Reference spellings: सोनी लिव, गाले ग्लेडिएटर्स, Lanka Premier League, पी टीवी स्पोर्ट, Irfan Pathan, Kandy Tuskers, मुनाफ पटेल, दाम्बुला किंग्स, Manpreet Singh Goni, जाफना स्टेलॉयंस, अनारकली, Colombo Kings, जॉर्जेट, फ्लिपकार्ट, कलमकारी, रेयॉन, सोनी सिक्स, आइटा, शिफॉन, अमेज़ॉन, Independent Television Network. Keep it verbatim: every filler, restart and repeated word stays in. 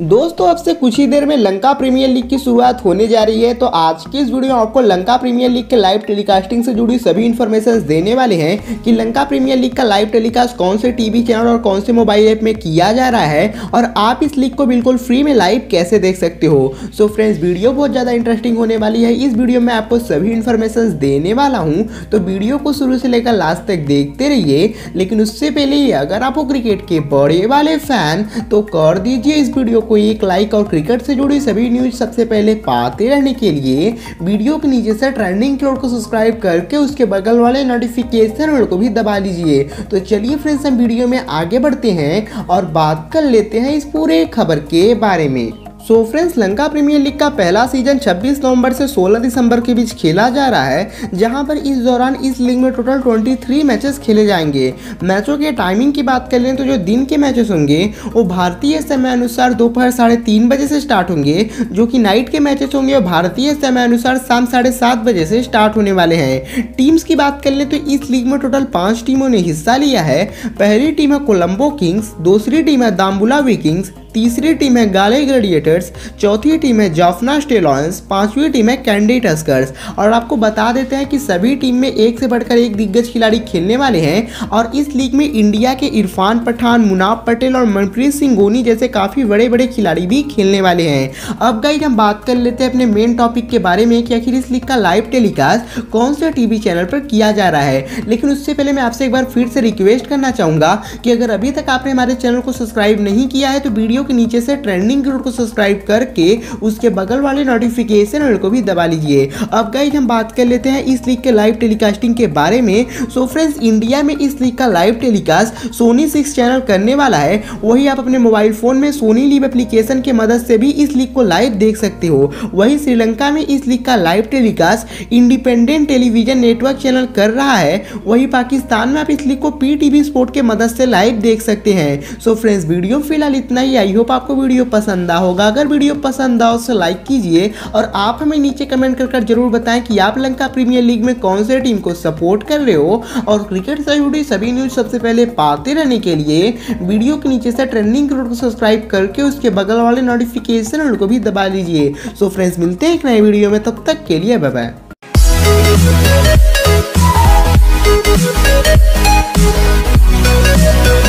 दोस्तों अब से कुछ ही देर में लंका प्रीमियर लीग की शुरुआत होने जा रही है, तो आज की इस वीडियो में आपको लंका प्रीमियर लीग के लाइव टेलीकास्टिंग से जुड़ी सभी इन्फॉर्मेशंस देने वाले हैं कि लंका प्रीमियर लीग का लाइव टेलीकास्ट कौन से टीवी चैनल और कौन से मोबाइल ऐप में किया जा रहा है और आप इस लीग को बिल्कुल फ्री में लाइव कैसे देख सकते हो। सो फ्रेंड्स, वीडियो बहुत ज़्यादा इंटरेस्टिंग होने वाली है, इस वीडियो में आपको सभी इन्फॉर्मेशंस देने वाला हूँ, तो वीडियो को शुरू से लेकर लास्ट तक देखते रहिए। लेकिन उससे पहले अगर आप क्रिकेट के बड़े वाले फैन तो कर दीजिए इस वीडियो को एक लाइक और क्रिकेट से जुड़ी सभी न्यूज सबसे पहले पाते रहने के लिए वीडियो के नीचे से ट्रेंडिंग क्लॉड को सब्सक्राइब करके उसके बगल वाले नोटिफिकेशन बेल को भी दबा लीजिए। तो चलिए फ्रेंड्स, हम वीडियो में आगे बढ़ते हैं और बात कर लेते हैं इस पूरे खबर के बारे में। So friends, Lanka premiere league का पहला सीजन छब्बीस नवंबर से सोलह दिसंबर के बीच खेला जा रहा है, जहां पर इस दौरान इस लीग में टोटल तेईस मैचेस खेले जाएंगे। मैचों के टाइमिंग की बात कर लें तो जो दिन के मैचेस होंगे वो भारतीय समय अनुसार दोपहर साढ़े तीन बजे से स्टार्ट होंगे, जो कि नाइट के मैचेस होंगे वो भारतीय समय अनुसार शाम साढ़े सात बजे से स्टार्ट होने वाले हैं। टीम्स की बात कर लें तो इस लीग में टोटल पाँच टीमों ने हिस्सा लिया है। पहली टीम है कोलम्बो किंग्स, दूसरी टीम है दाम्बुला किंग्स, तीसरी टीम है गाले ग्लेडिएटर्स, चौथी टीम है जाफना स्टेलॉयंस, पांचवी टीम है कैंडी टस्कर्स। और आपको बता देते हैं कि सभी टीम में एक से बढ़कर एक दिग्गज खिलाड़ी खेलने वाले हैं और इस लीग में इंडिया के इरफान पठान, मुनाफ पटेल और मनप्रीत सिंह गोनी जैसे काफ़ी बड़े बड़े खिलाड़ी भी खेलने वाले हैं। अब गाइस, हम बात कर लेते हैं अपने मेन टॉपिक के बारे में कि आखिर इस लीग का लाइव टेलीकास्ट कौन से टी वी चैनल पर किया जा रहा है। लेकिन उससे पहले मैं आपसे एक बार फिर से रिक्वेस्ट करना चाहूँगा कि अगर अभी तक आपने हमारे चैनल को सब्सक्राइब नहीं किया है तो वीडियो के नीचे से ट्रेंडिंग क्लॉड को सब्सक्राइब करके उसके बगल वाले नोटिफिकेशन बेल को भी दबा लीजिए। अब गाइस, हम बात कर लेते हैं इस लीग के लाइव टेलीकास्टिंग के बारे में। सो फ्रेंड्स, इंडिया में इस लीग का live telecast सोनी सिक्स channel करने वाला है, वही आप अपने मोबाइल फोन में सोनी लिव एप्लीकेशन की मदद से भी इस लीग को लाइव देख सकते हो। वही श्रीलंका में इस लीग का live telecast independent television network channel कर रहा है, वही पाकिस्तान में आप इस लीग को पी टीवी स्पोर्ट की मदद से लाइव देख सकते हैं। सो फ्रेंड्स, वीडियो फिलहाल इतना ही। आई होप आपको वीडियो पसंद आया होगा, अगर वीडियो पसंद आया तो लाइक कीजिए और आप हमें नीचे कमेंट कर कर जरूर बताएं कि आप लंका प्रीमियर लीग में कौन से टीम को सपोर्ट कर रहे हो। और क्रिकेट से जुड़ी सभी न्यूज सबसे पहले पाते रहने के लिए वीडियो के नीचे से ट्रेंडिंग क्लॉड को सब्सक्राइब करके उसके बगल वाले नोटिफिकेशन बेल को भी दबा लीजिए। सो फ्रेंड्स, मिलते हैं एक नए वीडियो में, तब तक के लिए बाय बाय।